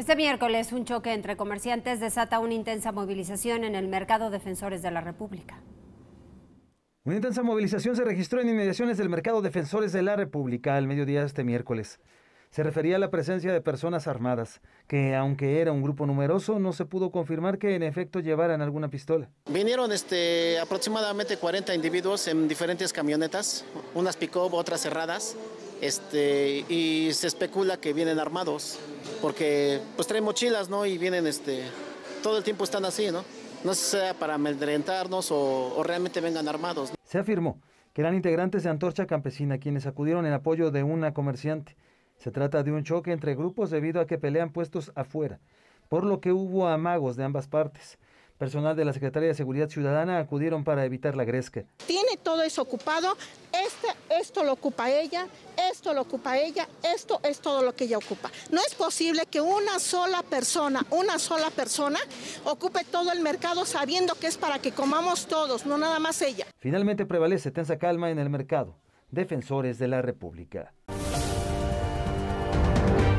Este miércoles, un choque entre comerciantes desata una intensa movilización en el Mercado Defensores de la República. Una intensa movilización se registró en inmediaciones del Mercado Defensores de la República al mediodía de este miércoles. Se refería a la presencia de personas armadas, que aunque era un grupo numeroso, no se pudo confirmar que en efecto llevaran alguna pistola. Vinieron aproximadamente 40 individuos en diferentes camionetas, unas pick-up, otras cerradas, y se especula que vienen armados, porque pues traen mochilas, ¿no? Y vienen, todo el tiempo están así, ¿no? No sé si sea para amedrentarnos o realmente vengan armados, ¿no? Se afirmó que eran integrantes de Antorcha Campesina quienes acudieron en apoyo de una comerciante. Se trata de un choque entre grupos debido a que pelean puestos afuera, por lo que hubo amagos de ambas partes. Personal de la Secretaría de Seguridad Ciudadana acudieron para evitar la gresca. Tiene todo eso ocupado, esto lo ocupa ella, esto lo ocupa ella, esto es todo lo que ella ocupa. No es posible que una sola persona ocupe todo el mercado sabiendo que es para que comamos todos, no nada más ella. Finalmente prevalece tensa calma en el Mercado Defensores de la República.